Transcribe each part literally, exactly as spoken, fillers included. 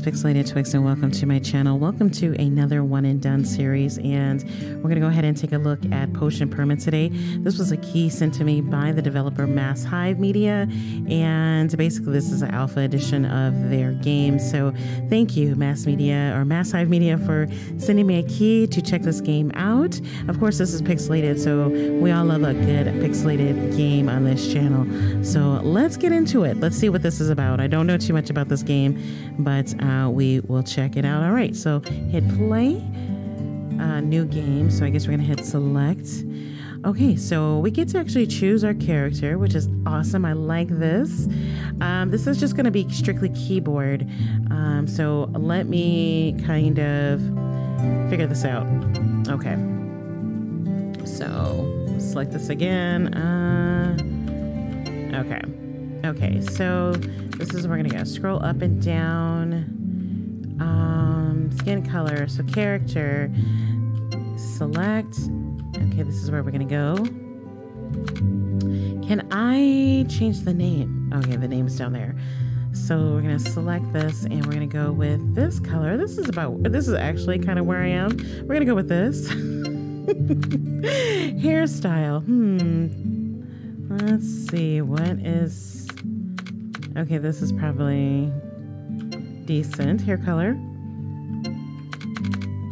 is PixelatedTwix, and welcome to my channel. Welcome to another One and Done series, and we're going to go ahead and take a look at Potion Permit today. This was a key sent to me by the developer Mass Hive Media, and basically this is an alpha edition of their game. So thank you, Mass Media or Mass Hive Media, for sending me a key to check this game out. Of course, this is pixelated, so we all love a good pixelated game on this channel. So let's get into it. Let's see what this is about. I don't know too much about this game, but uh, we will check it out. All right, so hit play, uh, new game. So I guess we're gonna hit select. Okay, so we get to actually choose our character, which is awesome. I like this. Um, this is just gonna be strictly keyboard. Um, so let me kind of figure this out. Okay, so select this again. Uh, okay. Okay, so this is where we're gonna go. Scroll up and down. Um, skin color, so character, select. Okay, this is where we're gonna go. Can I change the name? Okay, the name's down there. So we're gonna select this and we're gonna go with this color. This is about, this is actually kind of where I am. We're gonna go with this. Hairstyle, hmm. Let's see, what is... Okay, this is probably decent. Hair color.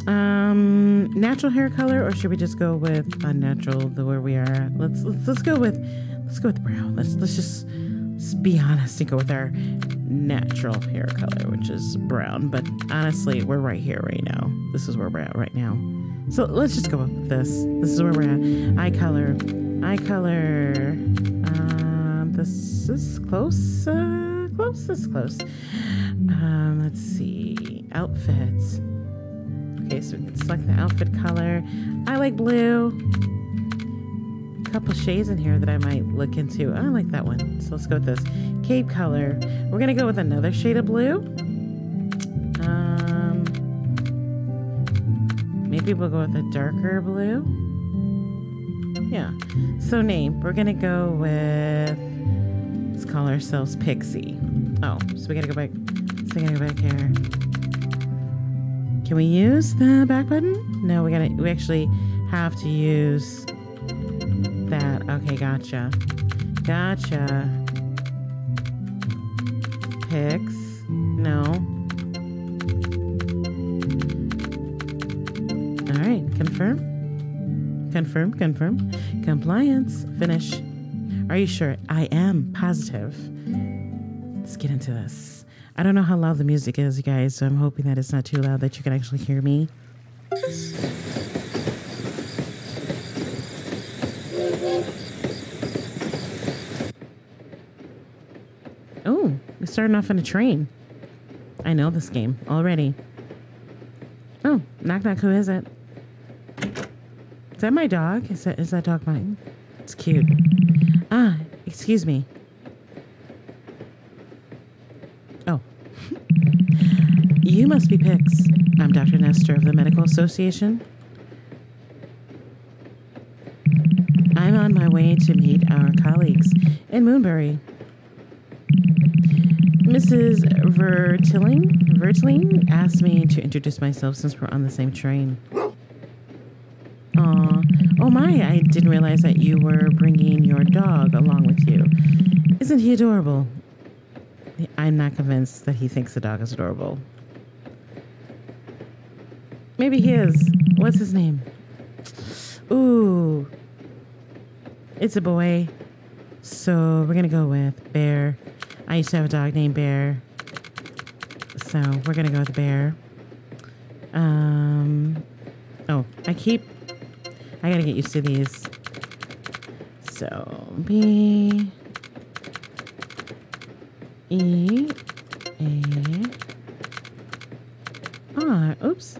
Um, natural hair color, or should we just go with unnatural, the where we are? Let's, let's let's go with let's go with brown. Let's let's just let's be honest and go with our natural hair color, which is brown. But honestly, we're right here right now. This is where we're at right now. So let's just go with this. This is where we're at. Eye color. Eye color. Um, this is close. Uh, close. This is close. Um, let's see. Outfits. Okay, so we can select the outfit color. I like blue. A couple shades in here that I might look into. I like that one. So let's go with this. Cape color. We're gonna go with another shade of blue. Um, maybe we'll go with a darker blue. Yeah. So name, we're gonna go with, let's call ourselves Pixie. Oh, so we gotta go back. So we gotta go back here. Can we use the back button? No, we gotta. We actually have to use that. Okay, gotcha, gotcha. Pix. No. All right. Confirm. Confirm, confirm. Compliance, finish. Are you sure? I am positive. Let's get into this. I don't know how loud the music is, you guys, so I'm hoping that it's not too loud that you can actually hear me. Oh, we're starting off on a train. I know this game already. Oh, knock knock, who is it? Is that my dog? Is that, is that dog mine? It's cute. Ah, excuse me. Oh. You must be Pix. I'm Doctor Nestor of the Medical Association. I'm on my way to meet our colleagues in Moonbury. Missus Vertilling, Vertilling asked me to introduce myself since we're on the same train. Aw. Oh my, I didn't realize that you were bringing your dog along with you. Isn't he adorable? I'm not convinced that he thinks the dog is adorable. Maybe he is. What's his name? Ooh. It's a boy. So we're going to go with Bear. I used to have a dog named Bear. So we're going to go with Bear. Um, oh, I keep... I gotta get used to these. So B E A R. Oops,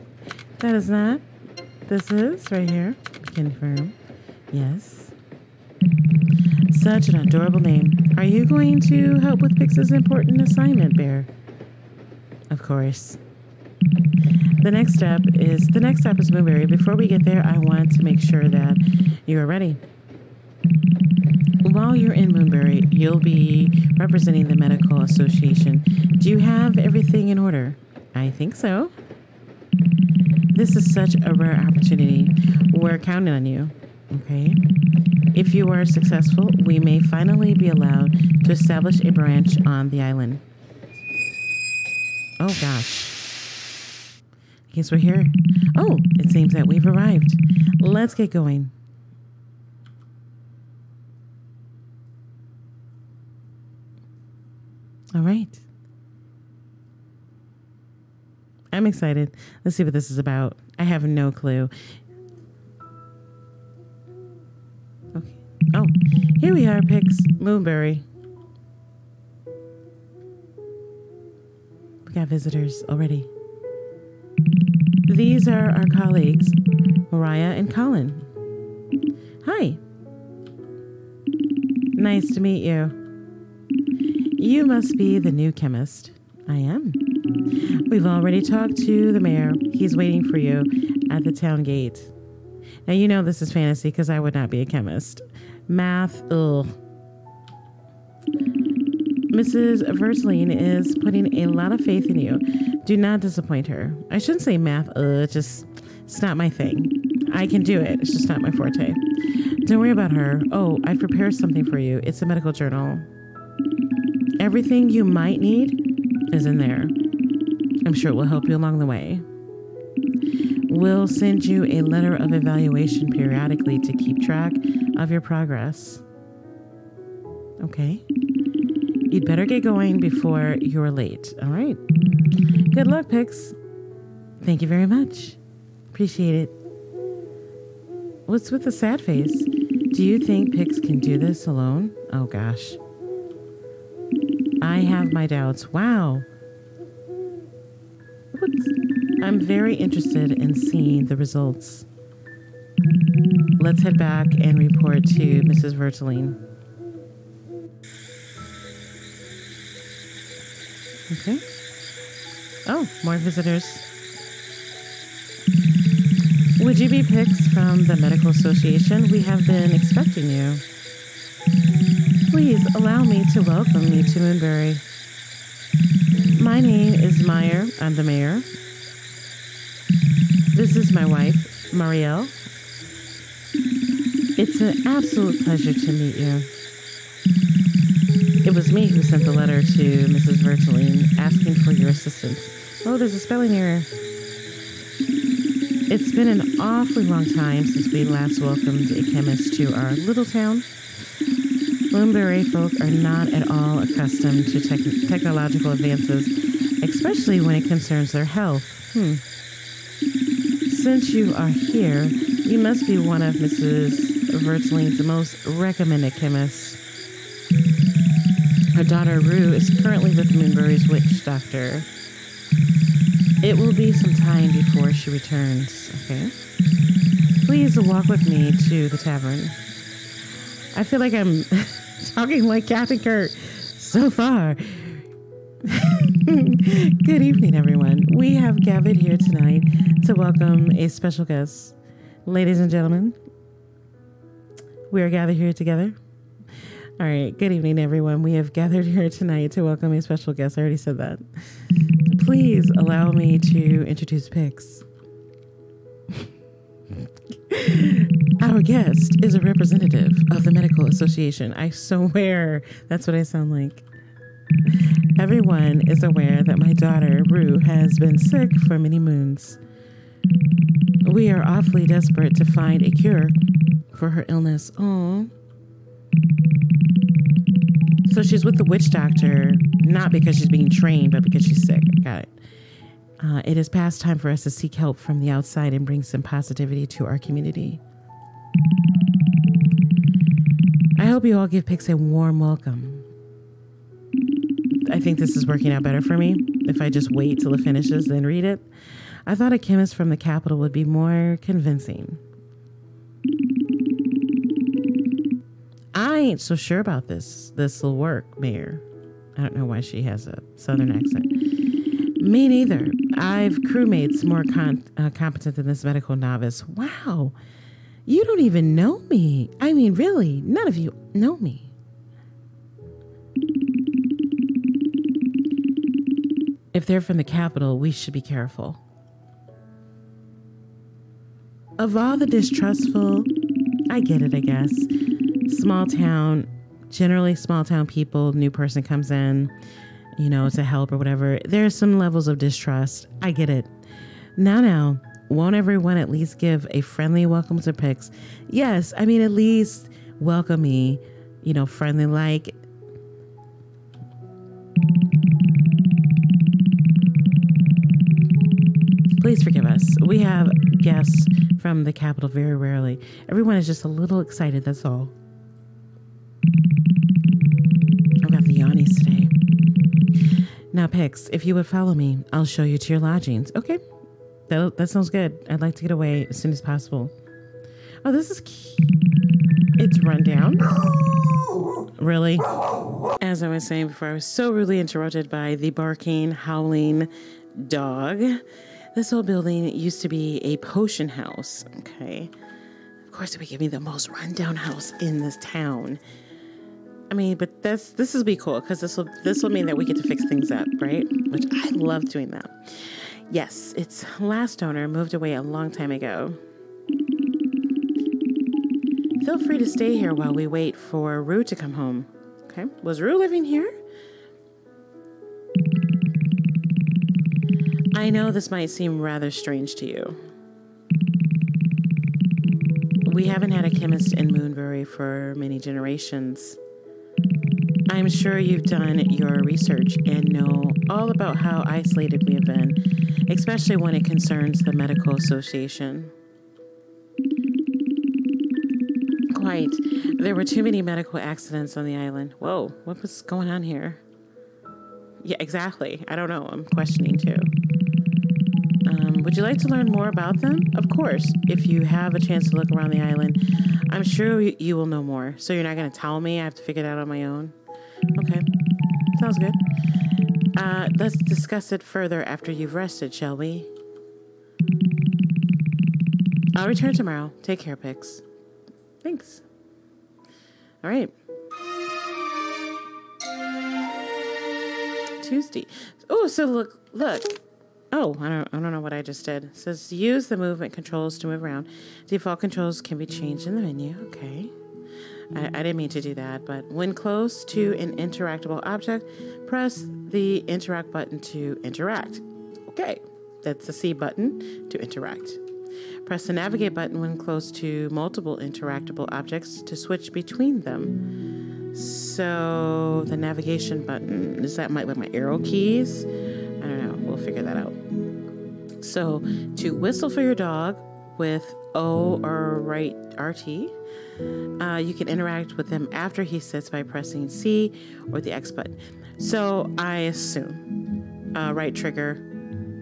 that is not. This is right here. Confirm. Yes. Such an adorable name. Are you going to help with Pix's important assignment, Bear? Of course. The next step is the next stop is Moonbury. Before we get there, I want to make sure that you are ready. While you're in Moonbury, you'll be representing the Medical Association. Do you have everything in order? I think so. This is such a rare opportunity. We're counting on you. Okay. If you are successful, we may finally be allowed to establish a branch on the island. Oh, gosh. I guess we're here. Oh, it seems that we've arrived. Let's get going. All right. I'm excited. Let's see what this is about. I have no clue. Okay. Oh, here we are, Pix. Moonbury. We got visitors already. These are our colleagues, Mariah and Colin. Hi. Nice to meet you. You must be the new chemist. I am. We've already talked to the mayor. He's waiting for you at the town gate. Now, you know this is fantasy because I would not be a chemist. Math, ugh. Missus Verseline is putting a lot of faith in you. Do not disappoint her. I shouldn't say math, ugh, just, it's not my thing. I can do it. It's just not my forte. Don't worry about her. Oh, I've prepared something for you. It's a medical journal. Everything you might need is in there. I'm sure it will help you along the way. We'll send you a letter of evaluation periodically to keep track of your progress. Okay. You'd better get going before you're late. All right. Good luck, Pix. Thank you very much. Appreciate it. What's with the sad face? Do you think Pix can do this alone? Oh, gosh. I have my doubts. Wow. What's... I'm very interested in seeing the results. Let's head back and report to Missus Verteline. Okay. Oh, more visitors. Would you be Pix from the Medical Association? We have been expecting you. Please allow me to welcome you to Moonbury. My name is Meyer. I'm the mayor. This is my wife, Marielle. It's an absolute pleasure to meet you. It was me who sent the letter to Missus Verteline asking for your assistance. Oh, there's a spelling error. It's been an awfully long time since we last welcomed a chemist to our little town. Moonbury folk are not at all accustomed to tech technological advances, especially when it concerns their health. Hmm. Since you are here, you must be one of Missus Verteline's most recommended chemists. Her daughter, Rue, is currently with Moonbury's witch doctor. It will be some time before she returns, okay? Please walk with me to the tavern. I feel like I'm talking like Captain Kirk so far. Good evening, everyone. We have gathered here tonight to welcome a special guest. Ladies and gentlemen, we are gathered here together. All right. Good evening, everyone. We have gathered here tonight to welcome a special guest. I already said that. Please allow me to introduce Pix. Our guest is a representative of the Medical Association. I swear that's what I sound like. Everyone is aware that my daughter, Rue, has been sick for many moons. We are awfully desperate to find a cure for her illness. Aww. So she's with the witch doctor, not because she's being trained, but because she's sick. Got it. Uh, it is past time for us to seek help from the outside and bring some positivity to our community. I hope you all give Pix a warm welcome. I think this is working out better for me if I just wait till it finishes, then read it. I thought a chemist from the capital would be more convincing. I ain't so sure about this. This'll work, Mayor. I don't know why she has a southern accent. Me neither. I've crewmates more con uh, competent than this medical novice. Wow. You don't even know me. I mean, really, none of you know me. If they're from the capital, we should be careful. Of all the distrustful, I get it, I guess. Small town, generally small town people, new person comes in, you know, to help or whatever. There are some levels of distrust. I get it. Now, now, won't everyone at least give a friendly welcome to Pix? Yes, I mean, at least welcome me, you know, friendly like. Please forgive us. We have guests from the capital very rarely. Everyone is just a little excited, that's all. I've got the yawnies today. Now, Pix, if you would follow me, I'll show you to your lodgings. Okay, that, that sounds good. I'd like to get away as soon as possible. Oh, this is cute. It's rundown. Really? As I was saying before, I was so rudely interrupted by the barking, howling dog. This whole building used to be a potion house, okay? Of course, it would give me the most rundown house in this town. I mean, but that's, this will be cool, because this will, this will mean that we get to fix things up, right? Which I love doing that. Yes, its last owner moved away a long time ago. Feel free to stay here while we wait for Rue to come home. Okay, was Rue living here? I know this might seem rather strange to you. We haven't had a chemist in Moonbury for many generations. I'm sure you've done your research and know all about how isolated we have been, especially when it concerns the Medical Association. Quite. There were too many medical accidents on the island. Whoa, what was going on here? Yeah, exactly. I don't know. I'm questioning too. Would you like to learn more about them? Of course. If you have a chance to look around the island, I'm sure you will know more. So you're not going to tell me? I have to figure it out on my own? Okay. Sounds good. Uh, let's discuss it further after you've rested, shall we? I'll return tomorrow. Take care, Pix. Thanks. All right. Tuesday. Oh, so look, look. Oh, I don't, I don't know what I just did. It says use the movement controls to move around. Default controls can be changed in the menu. Okay. I, I didn't mean to do that, but when close to an interactable object, press the interact button to interact. Okay. That's the C button to interact. Press the navigate button when close to multiple interactable objects to switch between them. So the navigation button, is that my, with my arrow keys? I don't know. We'll figure that out. So to whistle for your dog with O or right R T, uh, you can interact with him after he sits by pressing C or the X button. So I assume uh, right trigger.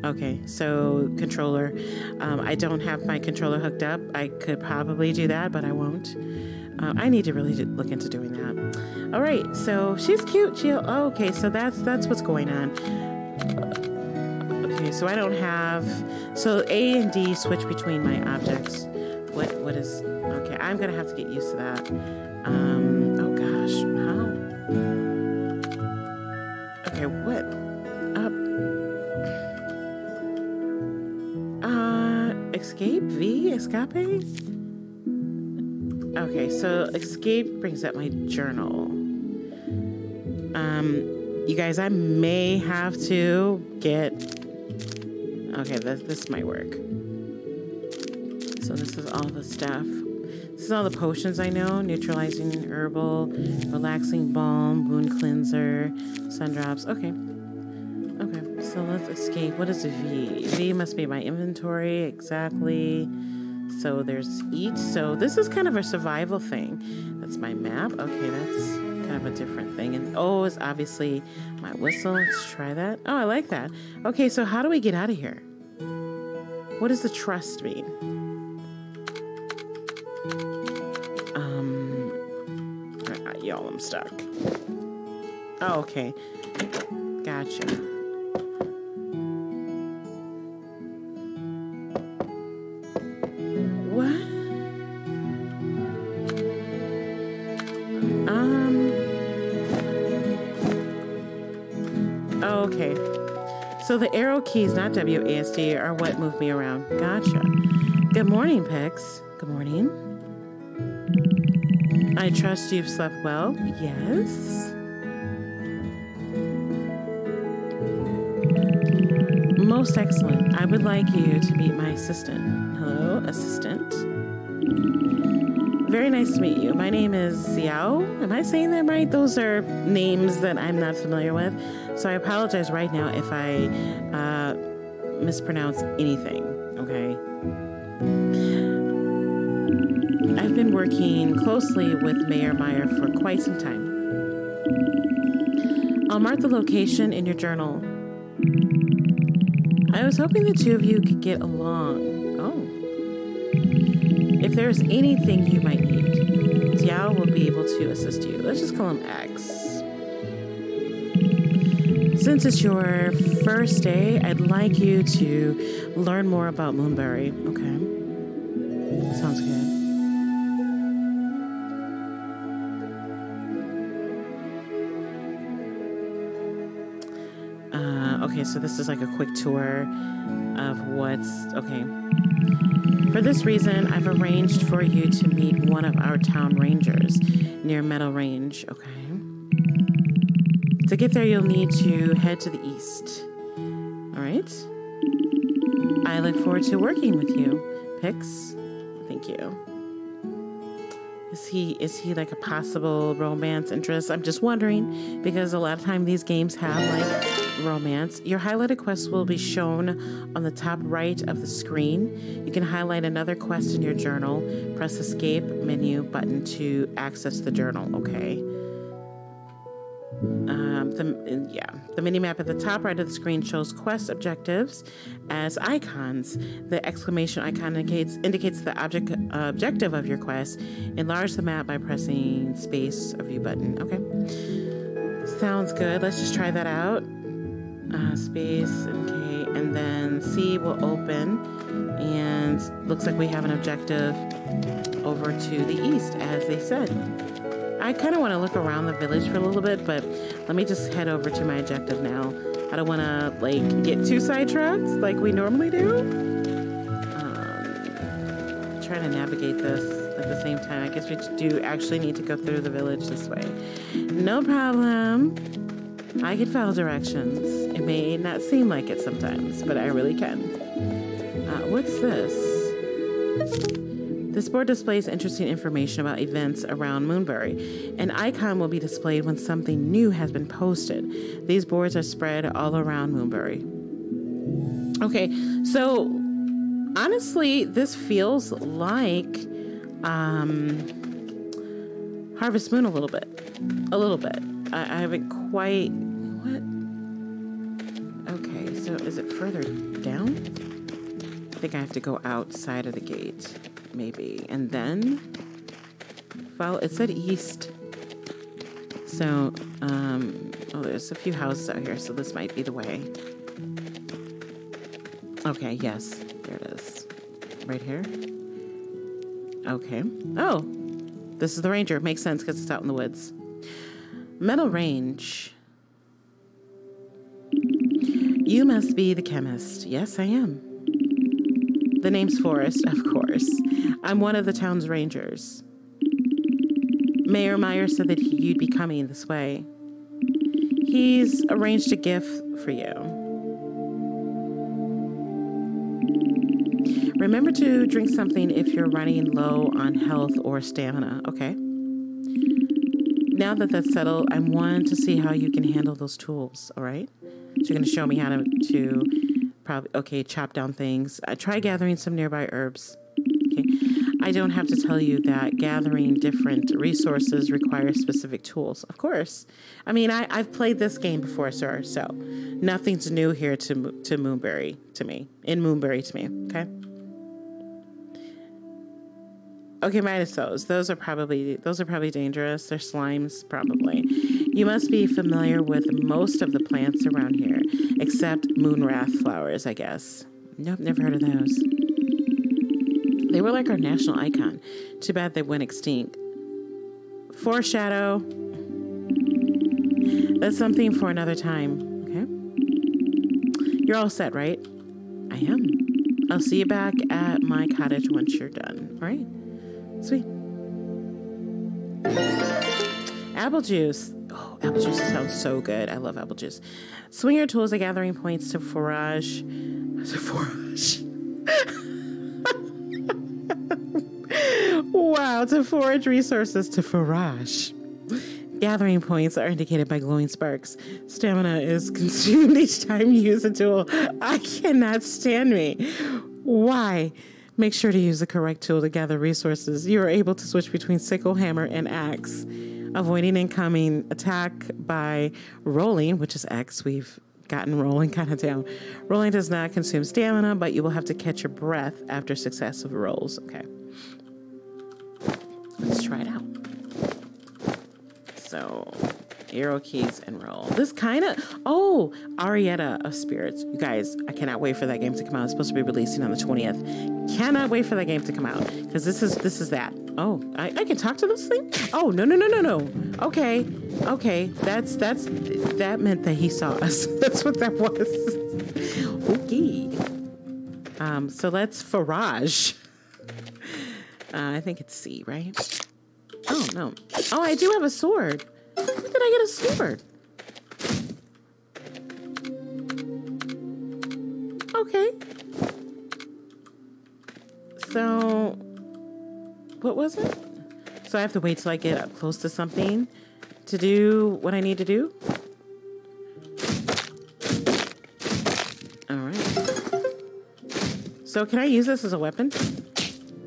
Okay, so controller. Um, I don't have my controller hooked up. I could probably do that, but I won't. Uh, I need to really look into doing that. All right, so she's cute. She oh, okay. So that's that's what's going on. Okay, so I don't have, so A and D switch between my objects. What, what is, okay, I'm gonna have to get used to that. Um, oh gosh, how? Okay, what? Up. Uh, escape, V, escape? Okay, so escape brings up my journal. Um, You guys, I may have to get... Okay, this, this might work. So this is all the stuff. This is all the potions I know. Neutralizing herbal, relaxing balm, wound cleanser, sun drops. Okay. Okay, so let's escape. What is V? V must be my inventory, exactly. So there's eat. So this is kind of a survival thing. That's my map. Okay, that's... kind of a different thing. And oh, it's obviously my whistle. Let's try that. Oh, I like that. Okay, so how do we get out of here? What does the trust mean? Um, y'all, I'm stuck. Oh, okay. Gotcha. So the arrow keys, not W A S D, are what move me around. Gotcha. Good morning, Pix. Good morning. I trust you've slept well. Yes. Most excellent. I would like you to meet my assistant. Hello, assistant. Very nice to meet you. My name is Xiao. Am I saying that right? Those are names that I'm not familiar with. So I apologize right now if I uh, mispronounce anything, okay? I've been working closely with Mayor Meyer for quite some time. I'll mark the location in your journal. I was hoping the two of you could get along. Oh. If there's anything you might need, Xiao will be able to assist you. Let's just call him X. Since it's your first day, I'd like you to learn more about Moonbury. Okay. Sounds good. Uh, okay, so this is like a quick tour of what's... Okay. For this reason, I've arranged for you to meet one of our town rangers near Meadow Range. Okay. To get there, you'll need to head to the east. All right. I look forward to working with you, Pix. Thank you. Is he is he like a possible romance interest? I'm just wondering because a lot of time these games have like romance. Your highlighted quest will be shown on the top right of the screen. You can highlight another quest in your journal. Press escape menu button to access the journal. Okay. Um, the, yeah, the minimap at the top right of the screen shows quest objectives as icons. The exclamation icon indicates, indicates the object uh, objective of your quest. Enlarge the map by pressing space or view button. Okay, sounds good. Let's just try that out. Uh, space, okay, and then C will open, and looks like we have an objective over to the east, as they said. I kind of want to look around the village for a little bit, but let me just head over to my objective now. I don't want to, like, get too sidetracked like we normally do. Um, trying to navigate this at the same time. I guess we do actually need to go through the village this way. No problem. I can follow directions. It may not seem like it sometimes, but I really can. Uh, what's this? This board displays interesting information about events around Moonbury. An icon will be displayed when something new has been posted. These boards are spread all around Moonbury. Okay, so honestly, this feels like um, Harvest Moon a little bit. A little bit. I, I haven't quite... What? Okay, so is it further down? I think I have to go outside of the gate. Maybe. And then follow, it said east. So, um, oh, there's a few houses out here, so this might be the way. Okay, yes, there it is. Right here. Okay. Oh, this is the ranger. Makes sense because it's out in the woods. Metal Range. You must be the chemist. Yes, I am. The name's Forrest, of course. I'm one of the town's rangers. Mayor Meyer said that he, you'd be coming this way. He's arranged a gift for you. Remember to drink something if you're running low on health or stamina, okay? Now that that's settled, I want to see how you can handle those tools, all right? So you're going to show me how to... to Probably, okay, chop down things. Uh, try gathering some nearby herbs. Okay. I don't have to tell you that gathering different resources requires specific tools. Of course. I mean, I, I've played this game before, sir, so nothing's new here to, to Moonbury to me. In Moonbury to me, okay? Okay, minus those. Those are probably, those are probably dangerous. They're slimes, probably. You must be familiar with most of the plants around here, except moonwrath flowers, I guess. Nope, never heard of those. They were like our national icon. Too bad they went extinct. Foreshadow. That's something for another time, okay? You're all set, right? I am. I'll see you back at my cottage once you're done. All right? Sweet. Apple juice. Oh, apple juice sounds so good. I love apple juice. Swing your tools at gathering points to forage. To forage. Wow, to forage resources to forage. Gathering points are indicated by glowing sparks. Stamina is consumed each time you use a tool. I cannot stand me. Why? Make sure to use the correct tool to gather resources. You are able to switch between sickle, hammer, and axe. Avoiding incoming attack by rolling, which is X. We've gotten rolling kind of down. Rolling does not consume stamina, but you will have to catch your breath after successive rolls. Okay. Let's try it out. So, arrow keys and roll. This kind of, oh, Arietta of Spirits. You guys, I cannot wait for that game to come out. It's supposed to be releasing on the twentieth. Cannot wait for that game to come out, because this is, this is that. Oh, I, I can talk to this thing? Oh, no, no, no, no, no. Okay, okay. That's, that's, that meant that he saw us. That's what that was. Okay. Um, so let's forage. Uh, I think it's C, right? Oh, no. Oh, I do have a sword. When did I get a sword? Okay. So, what was it? So I have to wait till I get up close to something to do what I need to do? All right. So can I use this as a weapon?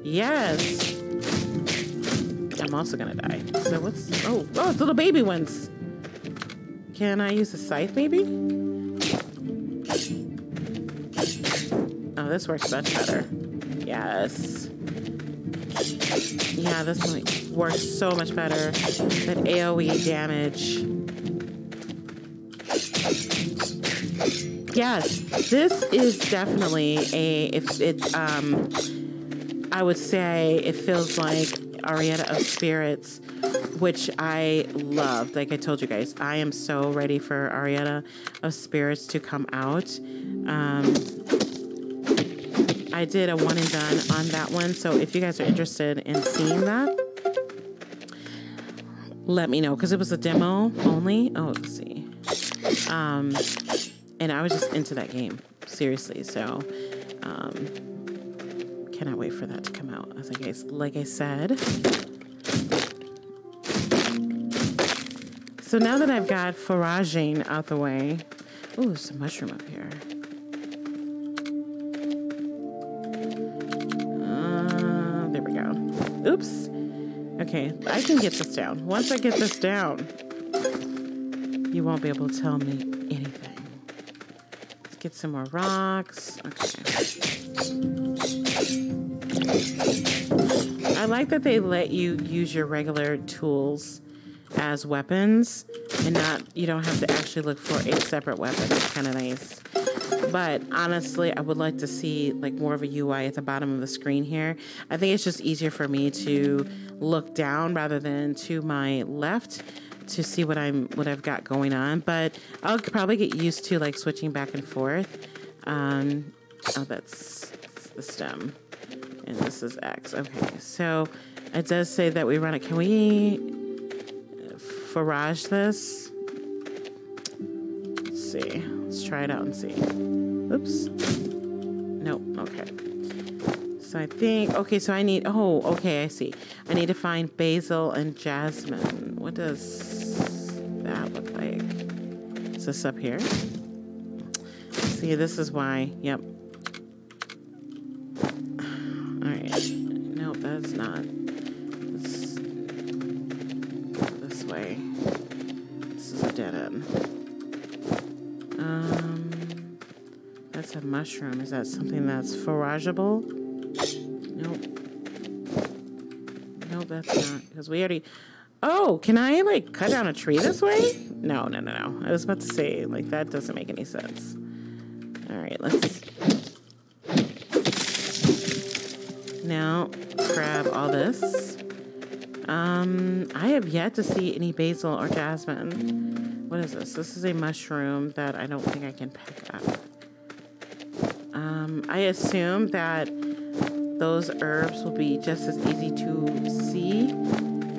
Yes. I'm also gonna die. So what's, oh, oh, it's little baby ones. Can I use a scythe maybe? Oh, this works much better. Yes. Yeah, this one works so much better. That AoE damage. Yes, this is definitely a, if it, um, I would say it feels like Arietta of Spirits, which I loved. Like I told you guys, I am so ready for Arietta of Spirits to come out. Um, I did a one and done on that one. So if you guys are interested in seeing that, let me know. Because it was a demo only. Oh, let's see. Um, and I was just into that game. Seriously. So, um, cannot wait for that to come out. As I guess, like I said. So now that I've got foraging out the way. Ooh, there's a mushroom up here. Uh, there we go. Oops. Okay, I can get this down. Once I get this down, you won't be able to tell me anything. Let's get some more rocks. Okay. I like that they let you use your regular tools as weapons and not, you don't have to actually look for a separate weapon. It's kind of nice. But honestly, I would like to see like more of a U I at the bottom of the screen here. I think it's just easier for me to look down rather than to my left to see what I'm, what I've got going on. But I'll probably get used to like switching back and forth. Um, oh, that's, that's the stem. And this is X. Okay, so it does say that we run it. Can we forage this? Let's see. Let's try it out and see. Oops. Nope. Okay. So I think, okay, so I need, oh, okay, I see. I need to find basil and jasmine. What does that look like? Is this up here? See, this is why, yep. That's not, it's this way. This is a dead end. Um, that's a mushroom. Is that something that's forageable? Nope. Nope, that's not. Because we already, oh, can I like cut down a tree this way? No, no, no, no. I was about to say, like, that doesn't make any sense. All right, let's. Now, grab all this. Um, I have yet to see any basil or jasmine. What is this? This is a mushroom that I don't think I can pick up. Um, I assume that those herbs will be just as easy to see,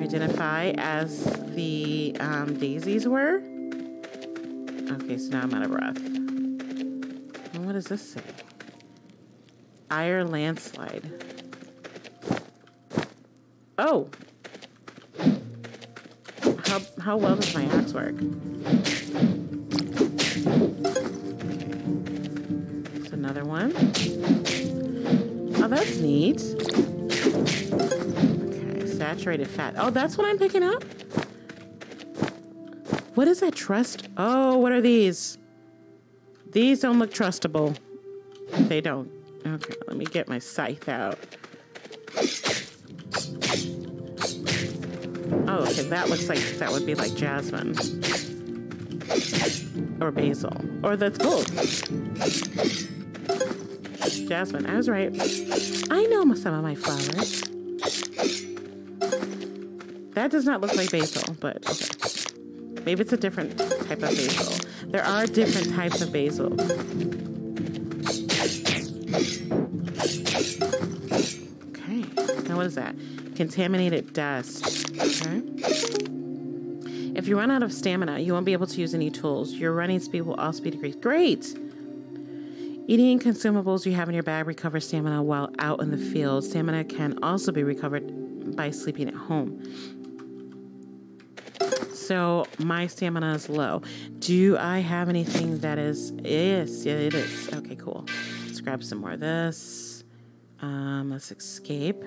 identify as the um, daisies were. Okay, so now I'm out of breath. And what does this say? Iron landslide. Oh! How, how well does my axe work? Okay. It's another one. Oh, that's neat. Okay, saturated fat. Oh, that's what I'm picking up? What is that trust? Oh, what are these? These don't look trustable. They don't. Okay, let me get my scythe out. Oh, okay, that looks like that would be like jasmine. Or basil. Or that's gold. Jasmine, I was right. I know some of my flowers. That does not look like basil, but okay. Maybe it's a different type of basil. There are different types of basil. Okay, now what is that? Contaminated dust. Okay. If you run out of stamina, you won't be able to use any tools. Your running speed will also be decreased. Great! Eating consumables you have in your bag recover stamina while out in the field. Stamina can also be recovered by sleeping at home. So my stamina is low. Do I have anything that is... Yes, yeah, it is. Okay, cool. Let's grab some more of this. Um, let's escape.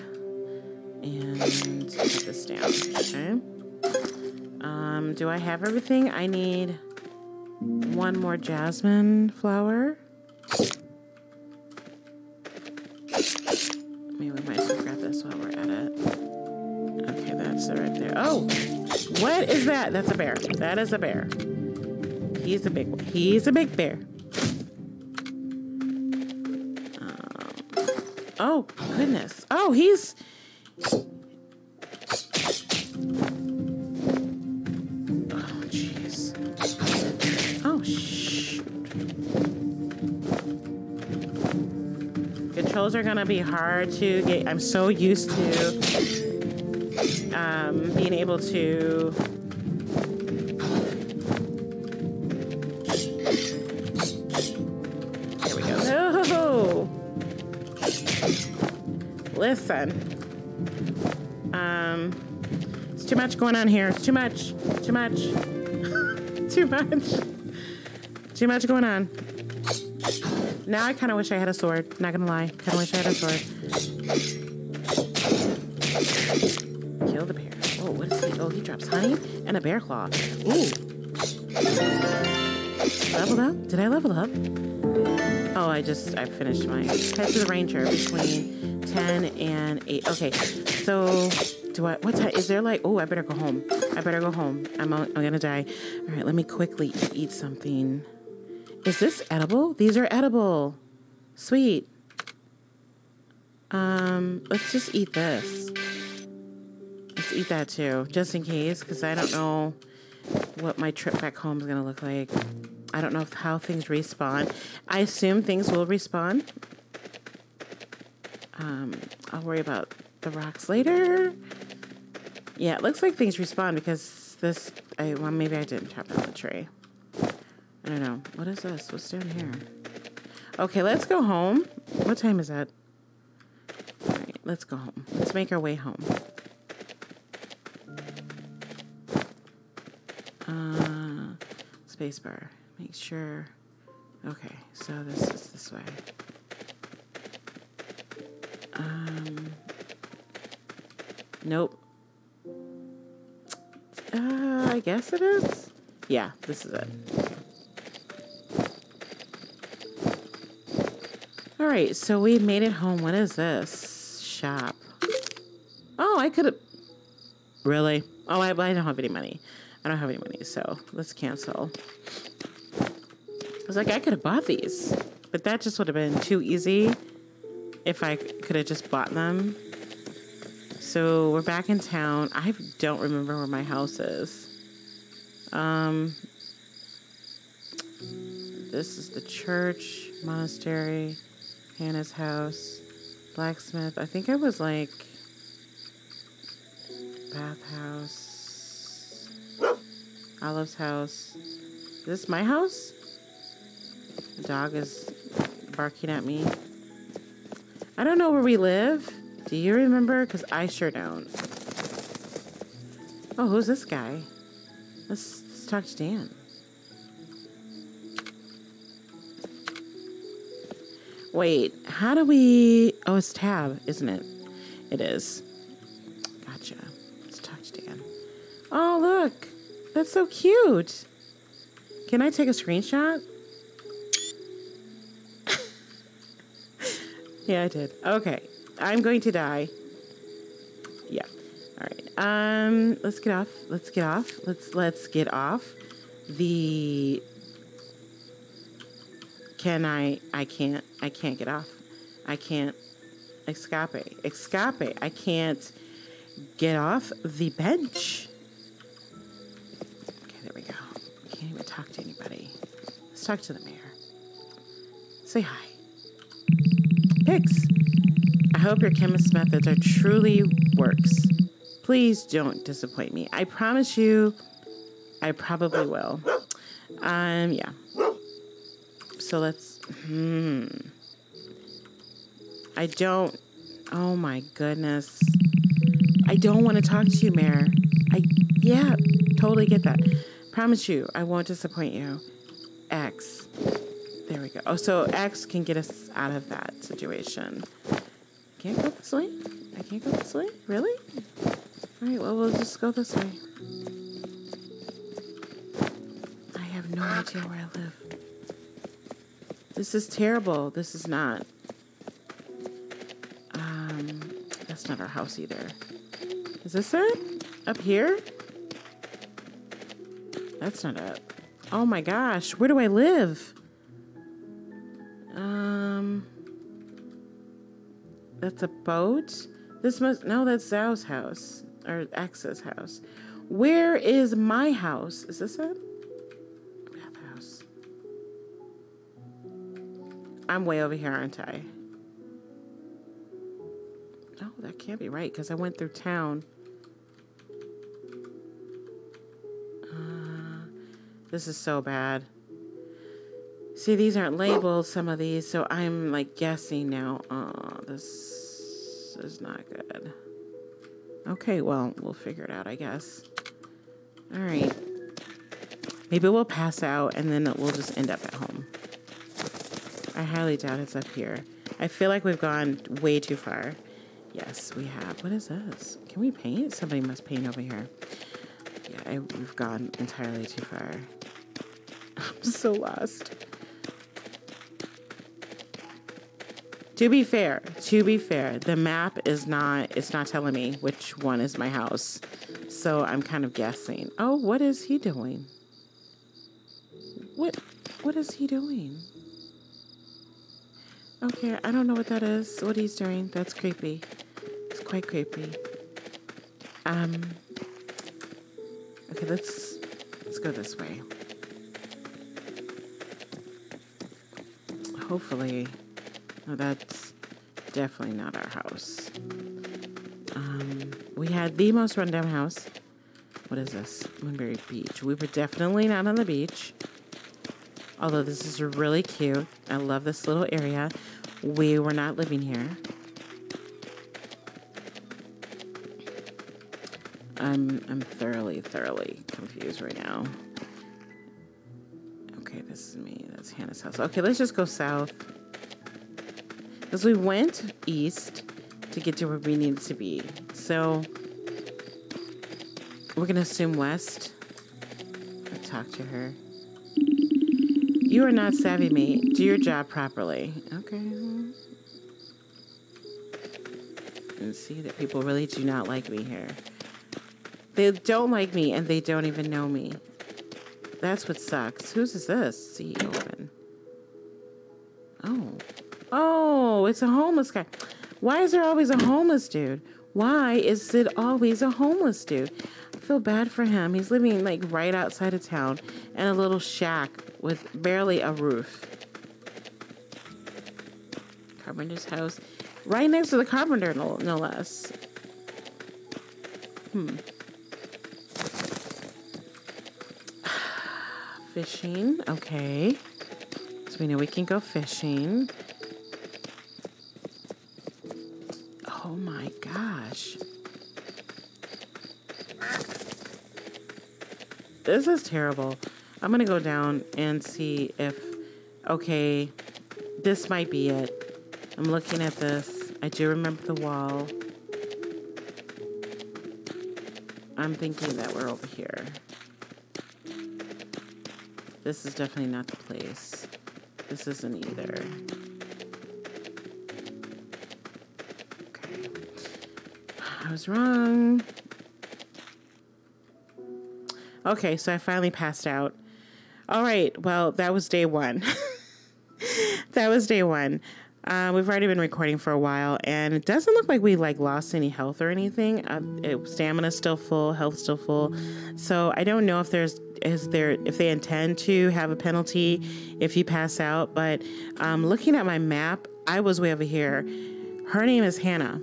And put this down, okay? Um, do I have everything? I need one more jasmine flower. Maybe we might as well grab this while we're at it. Okay, that's it right there. Oh! What is that? That's a bear. That is a bear. He's a big one. He's a big bear. Um, oh, goodness. Oh, he's... Oh, jeez. Oh, shoot. Controls are gonna be hard to get. I'm so used to um, being able to... There we go. No! Listen. Um, it's too much going on here. It's too much. Too much. Too much. Too much going on. Now I kind of wish I had a sword. Not gonna lie. Kind of wish I had a sword. Kill the bear. Oh, what is he? Oh, he drops honey and a bear claw. Ooh. Leveled up? Did I level up? Oh, I just, I finished my head to the ranger between ten and eight. Okay. So, do I, what time, is there like, oh, I better go home. I better go home. I'm, I'm gonna die. All right, let me quickly eat something. Is this edible? These are edible. Sweet. Um, let's just eat this. Let's eat that too, just in case, because I don't know what my trip back home is gonna look like. I don't know if, how things respawn. I assume things will respawn. Um, I'll worry about the rocks later. Yeah, it looks like things respawn because this, I, well, maybe I didn't chop down the tree. I don't know. What is this? What's down here? Okay, let's go home. What time is that? All right, let's go home. Let's make our way home. Uh, spacebar. Make sure. Okay, so this is this way. Um... Nope. Uh, I guess it is? Yeah, this is it. Alright, so we made it home. What is this? Shop. Oh, I could have... Really? Oh, I, I don't have any money. I don't have any money, so let's cancel. I was like, I could have bought these. But that just would have been too easy if I could have just bought them. So we're back in town. I don't remember where my house is. Um, this is the church, monastery. Hannah's house, blacksmith. I think I was like bathhouse, Olive's house. Is this my house? The dog is barking at me. I don't know where we live. Do you remember? Because I sure don't. Oh, who's this guy? Let's, let's talk to Dan. Wait, how do we... Oh, it's tab, isn't it? It is. Gotcha. Let's talk to Dan. Oh, look. That's so cute. Can I take a screenshot? Yeah, I did. Okay. I'm going to die. Yeah. All right. Um, let's get off. Let's get off. Let's let's get off the... Can I, I can't, I can't get off. I can't escape, escape. I can't get off the bench. Okay, there we go. Can't even talk to anybody. Let's talk to the mayor. Say hi. Pix, I hope your chemist methods are truly works. Please don't disappoint me. I promise you, I probably will. Um, yeah. So let's, hmm. I don't, oh my goodness. I don't want to talk to you, Mayor. I, yeah, totally get that. Promise you, I won't disappoint you. X, there we go. Oh, so X can get us out of that situation. Can't go this way? I can't go this way? Really? All right, well, we'll just go this way. I have no idea where I live. This is terrible. This is not. Um, that's not our house either. Is this it? Up here? That's not it. Oh my gosh. Where do I live? Um, that's a boat? This must, no, that's Zhao's house. Or X's house. Where is my house? Is this it? I'm way over here, aren't I? No, that can't be right, because I went through town. Uh, this is so bad. See, these aren't labeled, some of these, so I'm, like, guessing now. Oh, this is not good. Okay, well, we'll figure it out, I guess. All right. Maybe we'll pass out, and then we'll just end up at home. I highly doubt it's up here. I feel like we've gone way too far. Yes, we have. What is this? Can we paint? Somebody must paint over here. Yeah, I, we've gone entirely too far. I'm so lost. To be fair, to be fair, the map is not, it's not telling me which one is my house. So I'm kind of guessing. Oh, what is he doing? What, what is he doing? Okay, I don't know what that is, what he's doing. That's creepy. It's quite creepy. Um. Okay, let's let's go this way. Hopefully, no, that's definitely not our house. Um, we had the most rundown house. What is this? Moonbury Beach. We were definitely not on the beach. Although this is really cute. I love this little area. We were not living here. I'm I'm thoroughly, thoroughly confused right now. Okay, this is me. That's Hannah's house. Okay, let's just go south. Because we went east to get to where we needed to be. So we're going to assume west. I'll talk to her. You are not savvy, mate. Do your job properly. Okay. And see that people really do not like me here. They don't like me, and they don't even know me. That's what sucks. Whose is this? See, open. Oh. Oh, it's a homeless guy. Why is there always a homeless dude? Why is it always a homeless dude? I feel bad for him. He's living, like, right outside of town in a little shack with barely a roof. Carpenter's house. Right next to the carpenter, no, no less. Hmm. Fishing. Okay. So we know we can go fishing. Oh my gosh. This is terrible. I'm gonna go down and see if, okay, this might be it. I'm looking at this. I do remember the wall. I'm thinking that we're over here. This is definitely not the place. This isn't either. Okay. I was wrong. Okay, so I finally passed out. All right, well, that was day one. That was day one. Uh, we've already been recording for a while, and it doesn't look like we like lost any health or anything. Uh, it, stamina's still full, health's still full. So I don't know if there's is there if they intend to have a penalty if you pass out. But um, looking at my map, I was way over here. Her name is Hannah.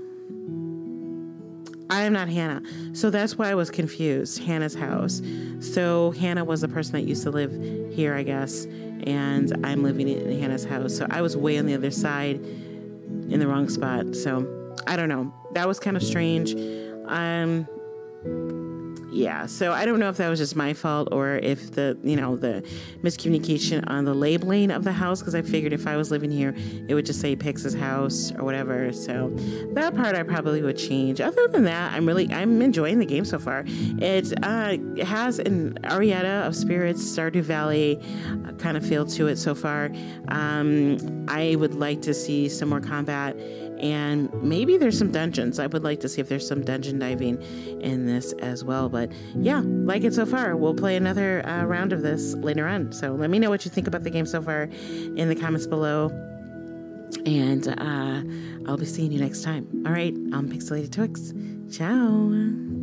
I am not Hannah. So that's why I was confused. Hannah's house. So Hannah was the person that used to live here, I guess. And I'm living in Hannah's house. So I was way on the other side in the wrong spot. So I don't know. That was kind of strange. Um, yeah. So I don't know if that was just my fault or if the, you know, the miscommunication on the labeling of the house. Because I figured if I was living here, it would just say Pix's house or whatever. So that part I probably would change. Other than that, I'm really, I'm enjoying the game so far. It, uh, it has an Arietta of Spirits, Stardew Valley uh, kind of feel to it so far. Um, I would like to see some more combat. And maybe there's some dungeons. I would like to see if there's some dungeon diving in this as well. But yeah, like it so far. We'll play another uh, round of this later on. So let me know what you think about the game so far in the comments below. And uh, I'll be seeing you next time. All right, I'm PixelatedTwix. Ciao.